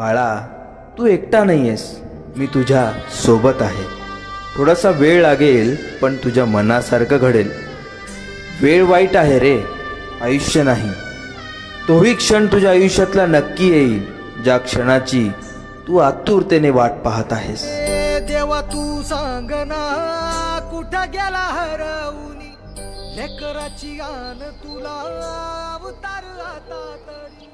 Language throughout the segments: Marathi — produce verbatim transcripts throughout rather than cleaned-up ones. बाळा, तू एकटा नाही आहेस, मी तुझ्या सोबत आहे। थोडासा वेळ लागेल पण तुझ्या मनासारखं घडेल। वेळ वाईट आहे रे, आयुष्य नाही। तोही क्षण तुझ्या आयुष्यातला नक्की येईल ज्या क्षणाची तू आतुरतेने वाट पाहत आहेस। देवा तू सांग ना कुठे गेला हरवूनी लेकराची आन तुला अवतार आता तरी।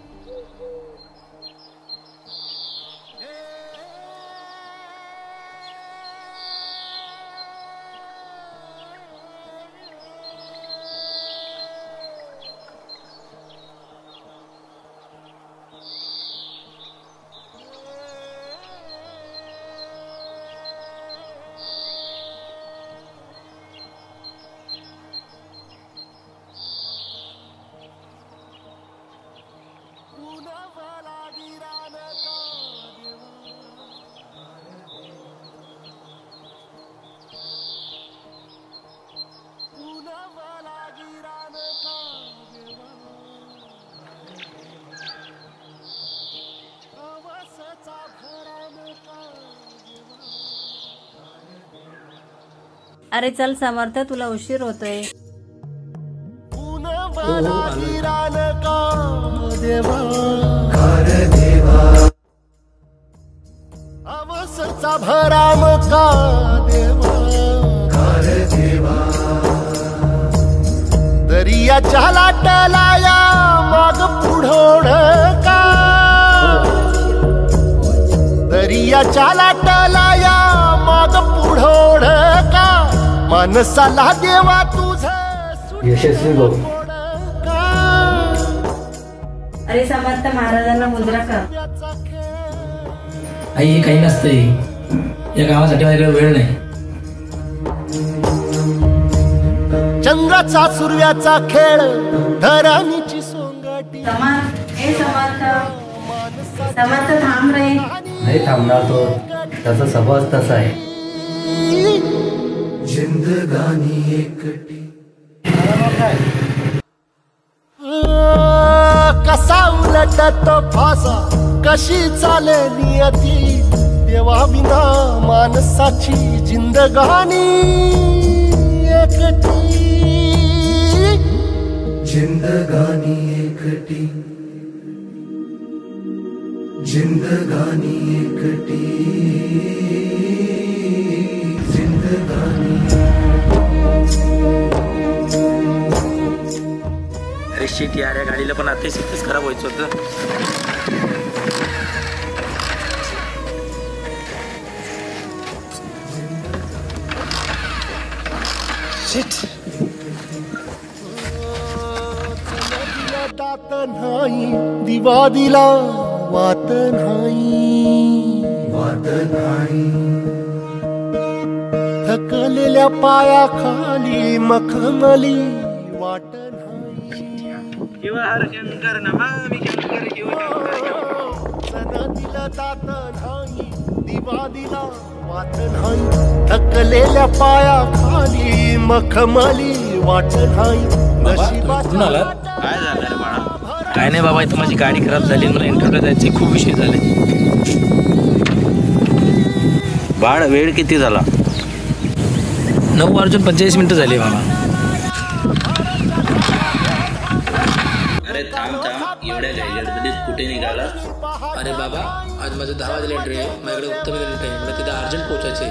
अरे चल समर्थ, तुला उशीर होतोय। दरिया चला टलाया मग पुढोड का, दरिया चला टलाया मग पुढोड का, मनसाला देवा तुझे यशस्वी हो। अरे समर्थ महाराजांना मुद्रा कर। आई हे काही नसते, या गावासाठी माझ्याकडे वेळ नाही। चंद्राचा सूर्याचा खेळ धरणीची सोंगाटी। हे समर्थ समर्थ थांब रे। नाही थांबणार तो, त्याचा स्वभाव तसा आहे। जिंदगानी एकटी कसा उलटतो फासा, कशी चाले नियती। देवा विना माणसाची जिंदगानी एकटी, जिंदगानी एकटी, जिंदगानी एकटी। अरे शिट यार, या गाडीला पण आता इथेच खराब व्हायचं होतं। शिट दात नाही, दिवा दिला वात नाही, वात नाही। थकलेल्या पाया खाली मखमली वाट नाही, शंकर नमामि शंकर दिला दात नाही, दिवा दिला वाट नाही। थकलेल्या पाया खाली मखमली वाट नाही। काय झालं बाळा? काय नाही बाबा, इथं माझी गाडी खराब झाली, मला इंटरव्ह्यू द्यायची खूप विषय झाले। बाळ वेळ किती झाला? नऊ वाजून पंचेचाळीस मिनिटं झाली बाबा। अरे थांब थांब, एवढ्या घाईगडबडीत कुठे निघाला? अरे बाबा, आज माझं दहा वाजले ट्रेन आहे, माझ्याकडे उत्तर मिळते, मला तिथं अर्जंट पोहोचायचे।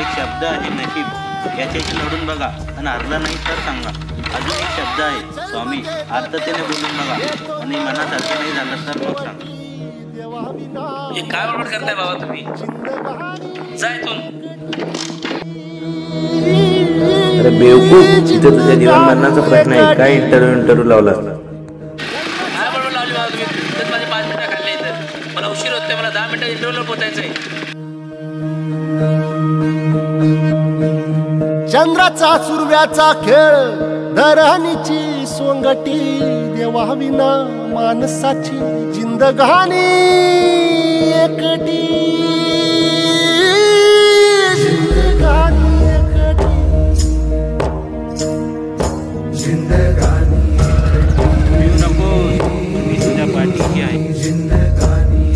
एक शब्द आहे नशीब, याच्याशी लढून बघा आणि हरला नाही तर सांगा। अजून एक शब्द आहे स्वामी, आर्ततेने बोलून बघा आणि मनात अर्थ नाही झालं तर मग सांगा। हे काय बडबड करताय बाबा तुम्ही? जाय तू। अरे बेवकूफ, तिथे तुझ्या जीवन मरणाचा प्रश्न आहे, काय इंटरव्ह्यू इंटरव्ह्यू लावला? मला उशीर होतोय, मला दहा मिनिटात इंटरव्ह्यूला पोहोचायचंय। चंद्राचा सूर्याचा खेळ धरणीची सोंगटी, देवा विना माणसाची जिंदगानी एकटी। जिंदगानी नको, मी तुझ्या पाठी आहे जिंदगानी।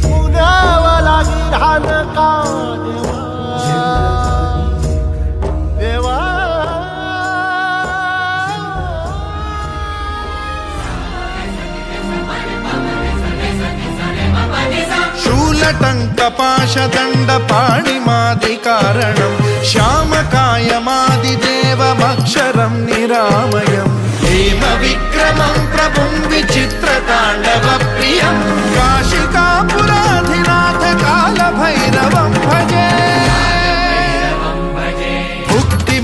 दण्डपाशदण्डपाणिमादिकारणं श्यामकायमादिदेवमक्षरं निरामयं हेमविक्रमं प्रभुं विचित्रताण्डवप्रियं काशिकापुराधिनाथकालभैरवं भजे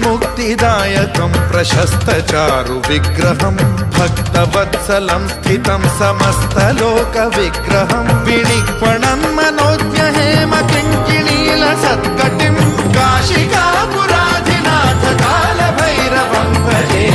मुक्तिदायकं प्रशस्तचारु विग्रहं भक्तवत्सलं स्थितं समस्तलोकविग्रहं विनिक्पणं मनोज्ञ हेमकिङ्किणीलसत्कटिं काशिकापुराधिनाथकालभैरवं भजे।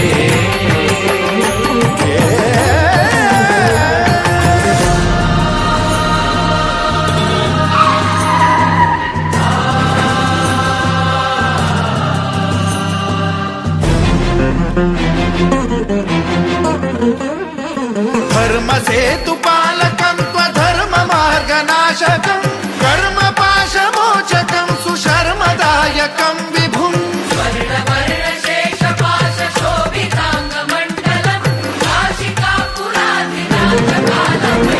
धर्मसेतुपालकं त्वधर्ममार्गनाशकं कर्मपाशमोचकं सुशर्मदायकं विभुं स्वर्णवर्णशेषपाशशोभिताङ्गमण्डलं काशिकापुराधिनाथकालभैरवं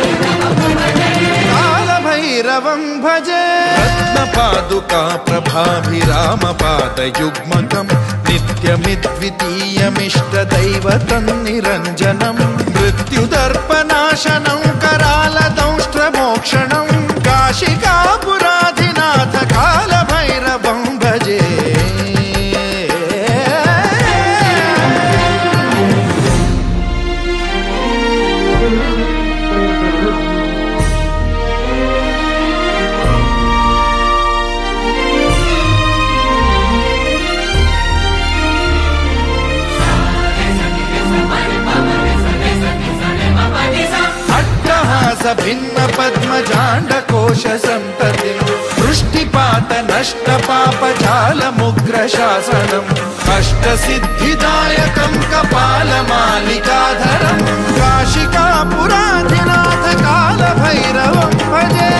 कालभैरवं भजे। रत्नपादुका प्रभाभिरामपादयुग्मकं नित्यमिद्वितीयमिष्टदैवतं निरञ्जनम् मृत्युदर्पनाशनं करालदंष्ट्रमोक्षणं काशिकापुराधिनाथ कालभैरवं भजे। भिन्न पद्मजाण्डकोश सन्ततिं दृष्टिपात नष्टपापजालमुग्रशासनं अष्टसिद्धिदायकं कपालमालिकाधरं काशिकापुराधिनाथ कालभैरवं भजे।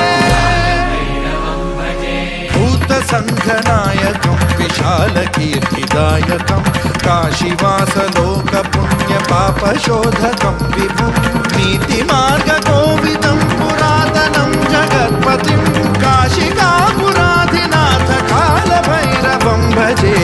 भूतसङ्घनायकं विशालकीर्तिदायकं काशीवासलोकपुण्यपापशोधकं विभुं नीतिमार्गकोविदं पुरातनं जगत्पतिं काशिकापुराधिनाथ कालभैरवं भजे।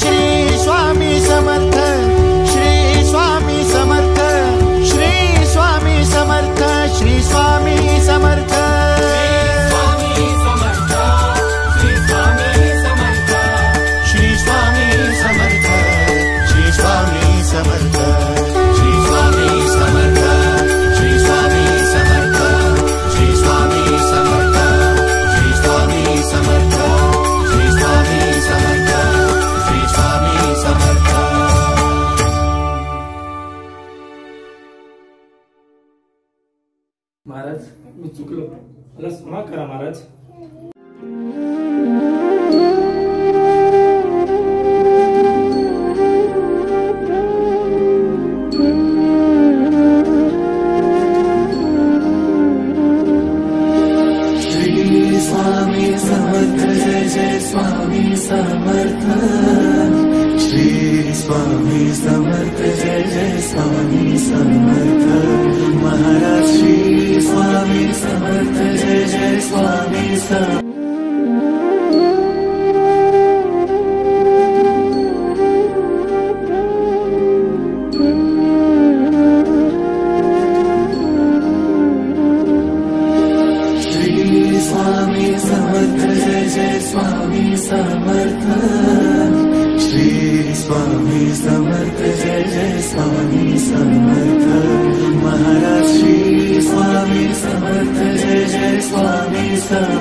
श्री स्वामी समर्थ श्री स्वामी समर्थ श्री स्वामी समर्थ श्री स्वामी समर्थ श्री स्वामी समर्थ श्री स्वामी समर्थ श्री स्वामी समर्थ श्री स्वामी समर्थ श्री स्वामी समर्थ श्री स्वामी समर्थ श्री स्वामी समर्थ श्री स्वामी समर्थ महाराज मी चुकलो रस माफ करा महाराज। श्री स्वामी समर्थ जय जय स्वामी समर्थ श्री स्वामी समर्थ जय जय स्वामी समर्थ महाराज श्री स्वामी समर्थ जय जय स्वामी समर्थ। समर्थ, श्री स्वामी समर्थ, जय जय स्वामी समर्थ, महाराज श्री स्वामी समर्थ, जय जय स्वामी समर्थ।